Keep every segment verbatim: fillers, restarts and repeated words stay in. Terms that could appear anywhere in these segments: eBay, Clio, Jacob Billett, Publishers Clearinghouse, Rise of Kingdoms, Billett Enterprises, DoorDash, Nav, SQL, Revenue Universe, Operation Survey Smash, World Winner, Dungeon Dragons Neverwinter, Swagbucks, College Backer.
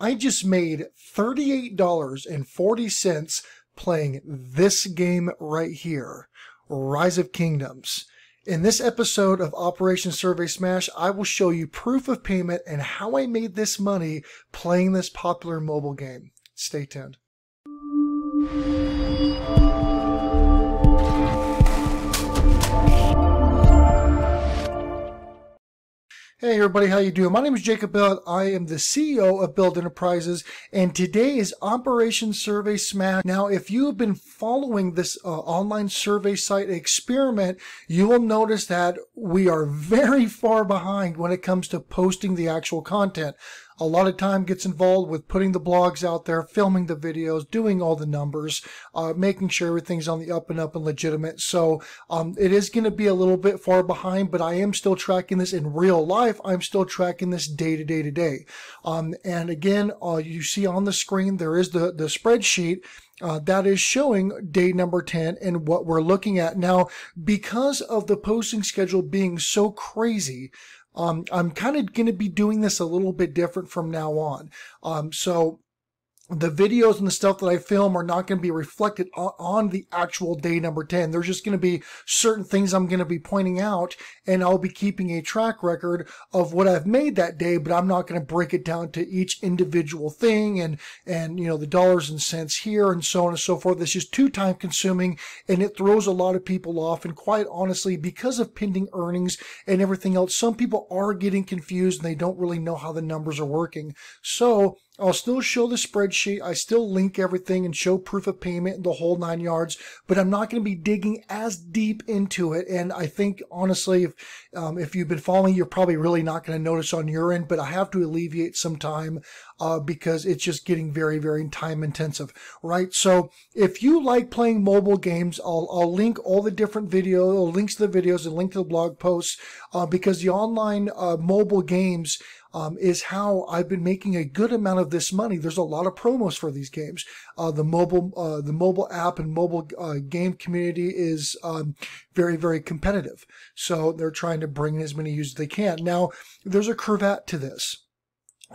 I just made thirty-eight dollars and forty cents playing this game right here, Rise of Kingdoms. In this episode of Operation Survey Smash, I will show you proof of payment and how I made this money playing this popular mobile game. Stay tuned. Hey everybody, how you doing? My name is Jacob Billett. I am the C E O of Billett Enterprises, and today is Operation Survey Smash. Now, if you have been following this uh, online survey site experiment, you will notice that we are very far behind when it comes to posting the actual content. A lot of time gets involved with putting the blogs out there, filming the videos, doing all the numbers, uh, making sure everything's on the up and up and legitimate. So um, it is going to be a little bit far behind, but I am still tracking this in real life. I'm still tracking this day to day to day. Um, and again, uh, you see on the screen, there is the, the spreadsheet. Uh, that is showing day number ten and what we're looking at. Now, because of the posting schedule being so crazy, um, I'm kind of going to be doing this a little bit different from now on. Um, so the videos and the stuff that I film are not going to be reflected on, on the actual day number ten. There's just going to be certain things I'm going to be pointing out, and I'll be keeping a track record of what I've made that day, but I'm not going to break it down to each individual thing and, and, you know, the dollars and cents here and so on and so forth. It's just too time consuming, and it throws a lot of people off. And quite honestly, because of pending earnings and everything else, some people are getting confused and they don't really know how the numbers are working. So I'll still show the spreadsheet, I still link everything and show proof of payment and the whole nine yards, but I'm not going to be digging as deep into it. And I think, honestly, if, um, if you've been following, you're probably really not going to notice on your end, but I have to alleviate some time uh, because it's just getting very, very time intensive, right? So if you like playing mobile games, I'll, I'll link all the different videos, links to the videos and link to the blog posts uh, because the online uh, mobile games Um, is how I've been making a good amount of this money. There's a lot of promos for these games. Uh, the mobile, uh, the mobile app and mobile uh, game community is um, very, very competitive. So they're trying to bring in as many users as they can. Now, there's a cravat to this.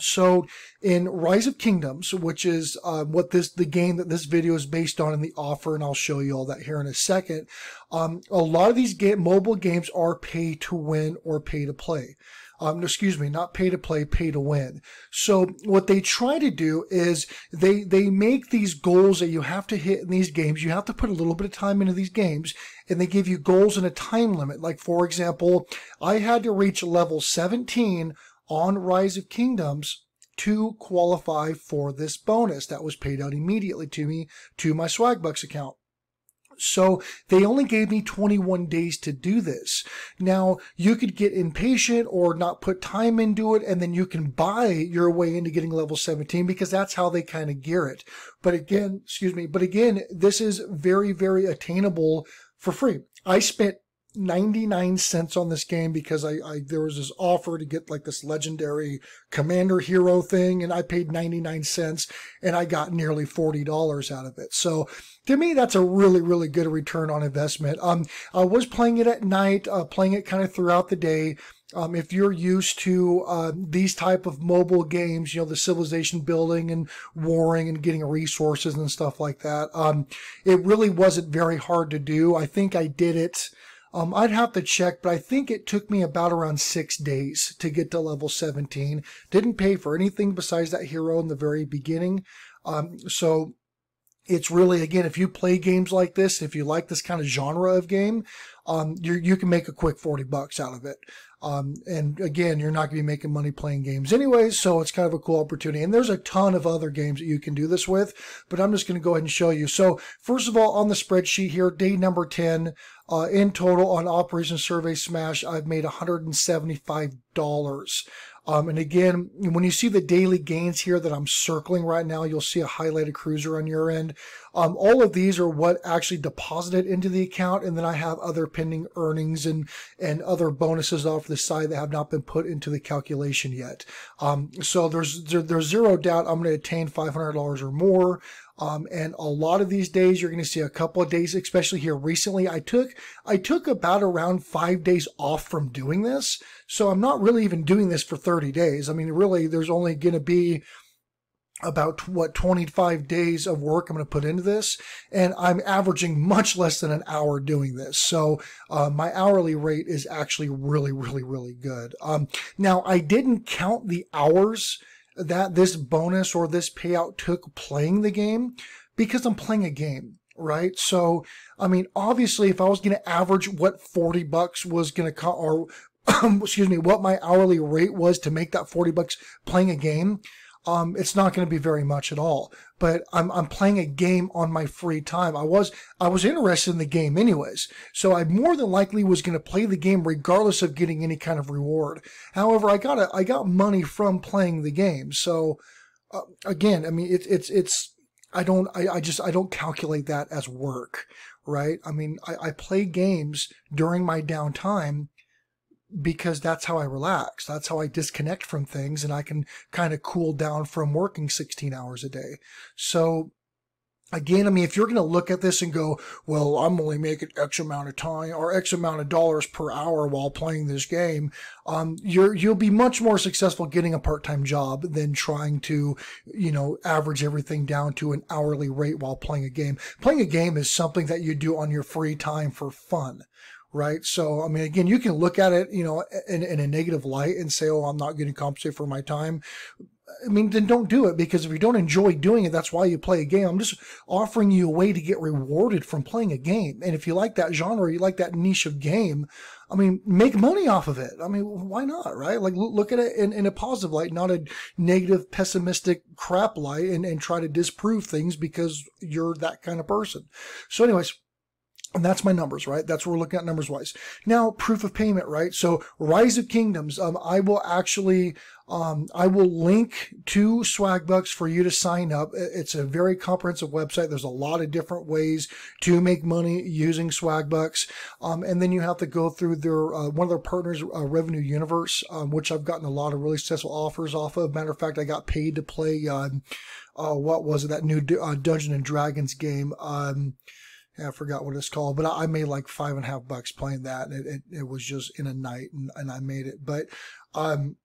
So in Rise of Kingdoms, which is uh, what this the game that this video is based on in the offer, and I'll show you all that here in a second, um, a lot of these game, mobile games are pay to win or pay to play. Um, excuse me, not pay to play, pay to win. So what they try to do is they they make these goals that you have to hit in these games. You have to put a little bit of time into these games, and they give you goals and a time limit. Like, for example, I had to reach level seventeen on Rise of Kingdoms to qualify for this bonus that was paid out immediately to me, to my Swagbucks account. So they only gave me twenty-one days to do this. Now, you could get impatient or not put time into it, and then you can buy your way into getting level seventeen because that's how they kind of gear it. But again, excuse me, but again, this is very, very attainable for free. I spent ninety-nine cents on this game because I, I there was this offer to get like this legendary commander hero thing, and I paid ninety-nine cents and I got nearly forty dollars out of it. So to me, that's a really, really good return on investment. Um, I was playing it at night, uh, playing it kind of throughout the day. Um, if you're used to uh, these type of mobile games, you know, the civilization building and warring and getting resources and stuff like that, um, it really wasn't very hard to do. I think I did it. Um, I'd have to check, but I think it took me about around six days to get to level seventeen. Didn't pay for anything besides that hero in the very beginning. Um, so it's really, again, if you play games like this, if you like this kind of genre of game, um, you you can make a quick forty bucks out of it. Um, and again, you're not going to be making money playing games anyway, so it's kind of a cool opportunity. And there's a ton of other games that you can do this with, but I'm just going to go ahead and show you. So first of all, on the spreadsheet here, day number ten, uh, in total on Operation Survey Smash, I've made one hundred seventy-five dollars. Um, and again, when you see the daily gains here that I'm circling right now, you'll see a highlighted cruiser on your end. Um, all of these are what actually deposited into the account. And then I have other pending earnings and, and other bonuses off the side that have not been put into the calculation yet. Um, so there's, there, there's zero doubt I'm going to attain five hundred dollars or more. Um, and a lot of these days, you're going to see a couple of days, especially here recently. I took, I took about around five days off from doing this. So I'm not really even doing this for thirty days. I mean, really, there's only going to be about what twenty-five days of work I'm going to put into this, and I'm averaging much less than an hour doing this. So uh, my hourly rate is actually really, really, really good. Um, now I didn't count the hours that this bonus or this payout took playing the game, because I'm playing a game, right? So I mean, obviously, if I was going to average what forty bucks was going to cost, or excuse me, what my hourly rate was to make that forty bucks playing a game, Um, it's not going to be very much at all, but I'm, I'm playing a game on my free time. I was, I was interested in the game anyways. So I more than likely was going to play the game regardless of getting any kind of reward. However, I got a, I got money from playing the game. So, uh, again, I mean, it, it's, it's, I don't, I, I just, I don't calculate that as work, right? I mean, I, I play games during my downtime, because that's how I relax. That's how I disconnect from things, and I can kind of cool down from working sixteen hours a day. So again, I mean, if you're going to look at this and go, well, I'm only making X amount of time or X amount of dollars per hour while playing this game, um, you're, you'll be much more successful getting a part-time job than trying to, you know, average everything down to an hourly rate while playing a game. Playing a game is something that you do on your free time for fun. Right. So, I mean, again, you can look at it, you know, in, in a negative light and say, oh, I'm not getting compensated for my time. I mean, then don't do it, because if you don't enjoy doing it, that's why you play a game. I'm just offering you a way to get rewarded from playing a game. And if you like that genre, you like that niche of game, I mean, make money off of it. I mean, why not? Right. Like, look at it in, in a positive light, not a negative, pessimistic crap light, and, and try to disprove things because you're that kind of person. So anyways, and that's my numbers, right? That's what we're looking at numbers wise. Now, proof of payment, right? So Rise of Kingdoms, um, I will actually, um, I will link to Swagbucks for you to sign up. It's a very comprehensive website. There's a lot of different ways to make money using Swagbucks. Um, and then you have to go through their, uh, one of their partners, uh, Revenue Universe, um, which I've gotten a lot of really successful offers off of. Matter of fact, I got paid to play, uh, uh, what was it? That new uh, Dungeon and Dragons game. Um, I forgot what it's called, but I made like five and a half bucks playing that. And it, it, it was just in a night, and, and I made it, but, um,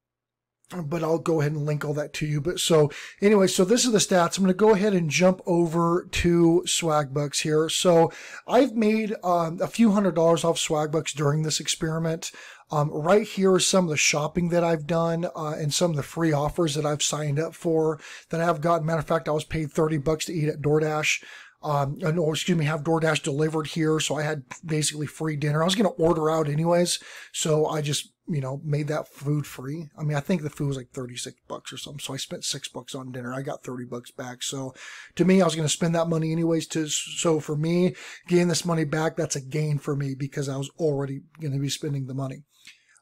but I'll go ahead and link all that to you. But so anyway, so this is the stats. I'm going to go ahead and jump over to Swagbucks here. So I've made, um, a few hundred dollars off Swagbucks during this experiment. Um, right here is some of the shopping that I've done, uh, and some of the free offers that I've signed up for that I've gotten. Matter of fact, I was paid thirty bucks to eat at DoorDash. Um, or excuse me, have DoorDash delivered here. So I had basically free dinner. I was going to order out anyways. So I just, you know, made that food free. I mean, I think the food was like thirty-six bucks or something. So I spent six bucks on dinner. I got thirty bucks back. So to me, I was going to spend that money anyways to, so for me, getting this money back, that's a gain for me because I was already going to be spending the money.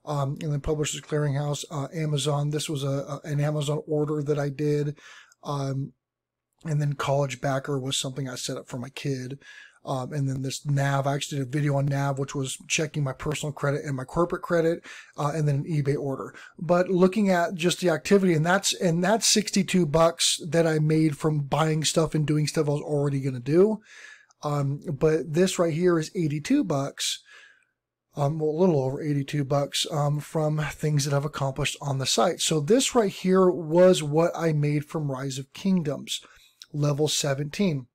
Um, and then Publishers Clearinghouse, uh, Amazon, this was a, a, an Amazon order that I did. Um, And then College Backer was something I set up for my kid. Um, and then this Nav, I actually did a video on Nav, which was checking my personal credit and my corporate credit, uh, and then an eBay order. But looking at just the activity, and that's, and that's sixty-two bucks that I made from buying stuff and doing stuff I was already going to do. Um, but this right here is eighty-two bucks. Um, well, a little over eighty-two bucks, um, from things that I've accomplished on the site. So this right here was what I made from Rise of Kingdoms. Level seventeen,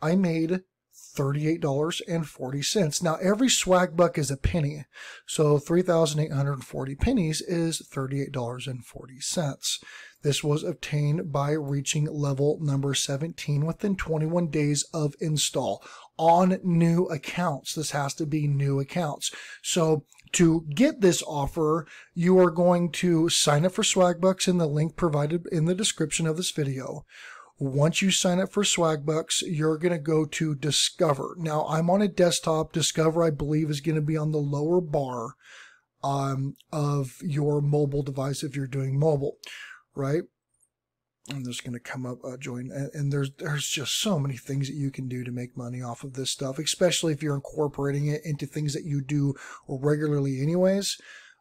I made thirty-eight dollars and forty cents. Now every swag buck is a penny. So three thousand eight hundred forty pennies is thirty-eight dollars and forty cents. This was obtained by reaching level number seventeen within twenty-one days of install on new accounts. This has to be new accounts. So to get this offer, you are going to sign up for Swagbucks in the link provided in the description of this video. Once you sign up for Swagbucks, you're going to go to Discover. Now, I'm on a desktop. Discover, I believe, is going to be on the lower bar um, of your mobile device if you're doing mobile, right? I'm just going to come up, uh, join, and, and there's there's just so many things that you can do to make money off of this stuff, especially if you're incorporating it into things that you do regularly anyways.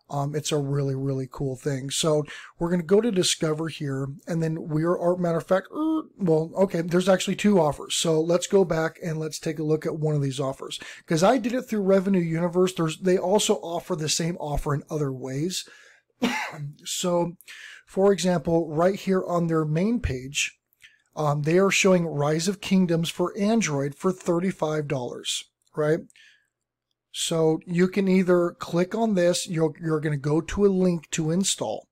Um, it's a really, really cool thing. So we're going to go to Discover here, and then we're, or matter of fact, er, well, okay, there's actually two offers. So let's go back and let's take a look at one of these offers, because I did it through Revenue Universe. There's, they also offer the same offer in other ways. So For example, right here on their main page, um, they are showing Rise of Kingdoms for Android for thirty-five dollars, right? So you can either click on this, you're, you're going to go to a link to install,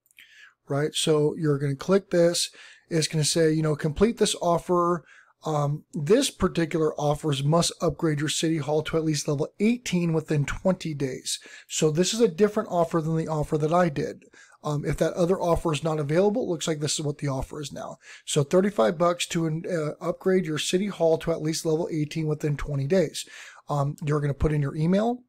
right? So you're going to click this. It's going to say, you know, complete this offer. Um, this particular offers must upgrade your city hall to at least level eighteen within twenty days. So this is a different offer than the offer that I did. Um, if that other offer is not available, it looks like this is what the offer is now. So thirty-five bucks to uh, upgrade your city hall to at least level eighteen within twenty days. Um, you're going to put in your email,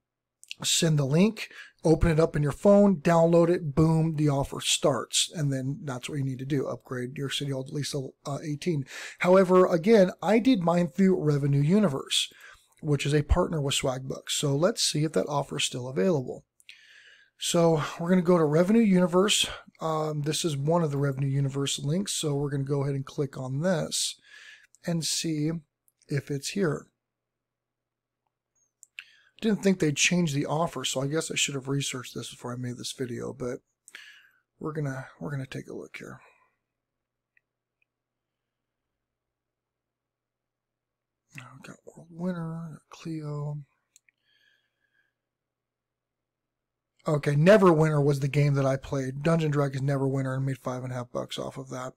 send the link, open it up in your phone, download it, boom, the offer starts. And then that's what you need to do, upgrade your city hall to at least level uh, eighteen. However, again, I did mine through Revenue Universe, which is a partner with Swagbucks. So let's see if that offer is still available. So we're going to go to Revenue Universe. Um, this is one of the Revenue Universe links. So we're going to go ahead and click on this and see if it's here. Didn't think they'd change the offer, so I guess I should have researched this before I made this video, but we're gonna we're gonna take a look here. I've got World Winner, Clio. Okay, Neverwinter was the game that I played. Dungeon Dragons Neverwinter, and made five and a half bucks off of that.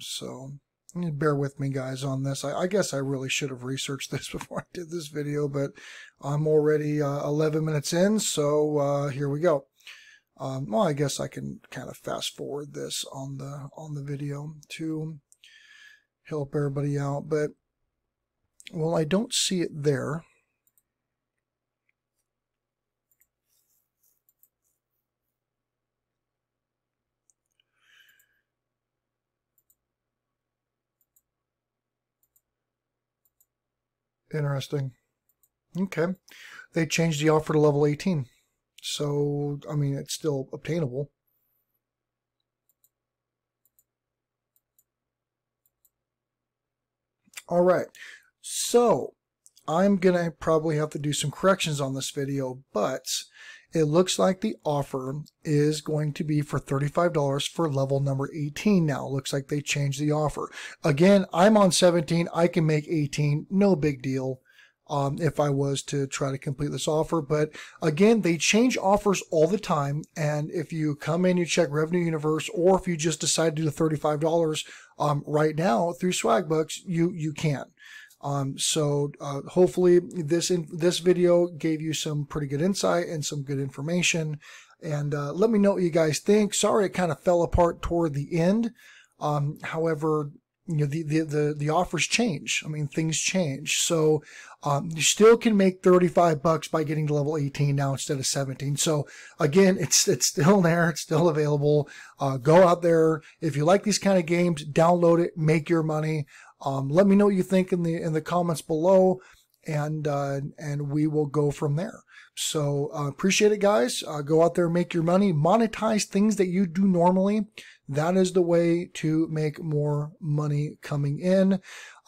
So bear with me, guys, on this. I, I guess I really should have researched this before I did this video, but I'm already uh, eleven minutes in, so uh, here we go. Um, well, I guess I can kind of fast forward this on the on the video to help everybody out. But well, I don't see it there. Interesting. Okay. They changed the offer to level eighteen. So, I mean, it's still obtainable. All right. So, I'm going to probably have to do some corrections on this video, but it looks like the offer is going to be for thirty-five dollars for level number eighteen now. Looks like they changed the offer. Again, I'm on seventeen. I can make eighteen. No big deal um, if I was to try to complete this offer. But again, they change offers all the time. And if you come in, you check Revenue Universe, or if you just decide to do the thirty-five dollars um, right now through Swagbucks, you, you can. Um, so uh, hopefully this in, this video gave you some pretty good insight and some good information. And uh, let me know what you guys think. Sorry, it kind of fell apart toward the end. Um, however, you know, the, the, the, the offers change. I mean, things change. So um, you still can make thirty-five bucks by getting to level eighteen now instead of seventeen. So again, it's, it's still there. It's still available. Uh, go out there. If you like these kind of games, download it, make your money. Um, let me know what you think in the in the comments below, and uh, and we will go from there. So uh, appreciate it, guys. Uh, go out there and make your money. Monetize things that you do normally. That is the way to make more money coming in.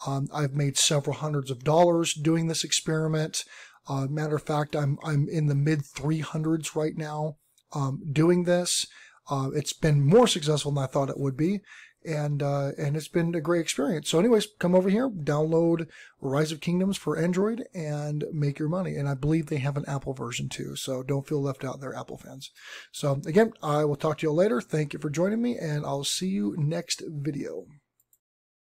Um, I've made several hundreds of dollars doing this experiment. Uh, matter of fact, I'm I'm in the mid three hundreds right now um, doing this. Uh, it's been more successful than I thought it would be. And, uh, and it's been a great experience. So anyways, come over here, download Rise of Kingdoms for Android and make your money. And I believe they have an Apple version too. So don't feel left out there, Apple fans. So again, I will talk to you all later. Thank you for joining me, and I'll see you next video.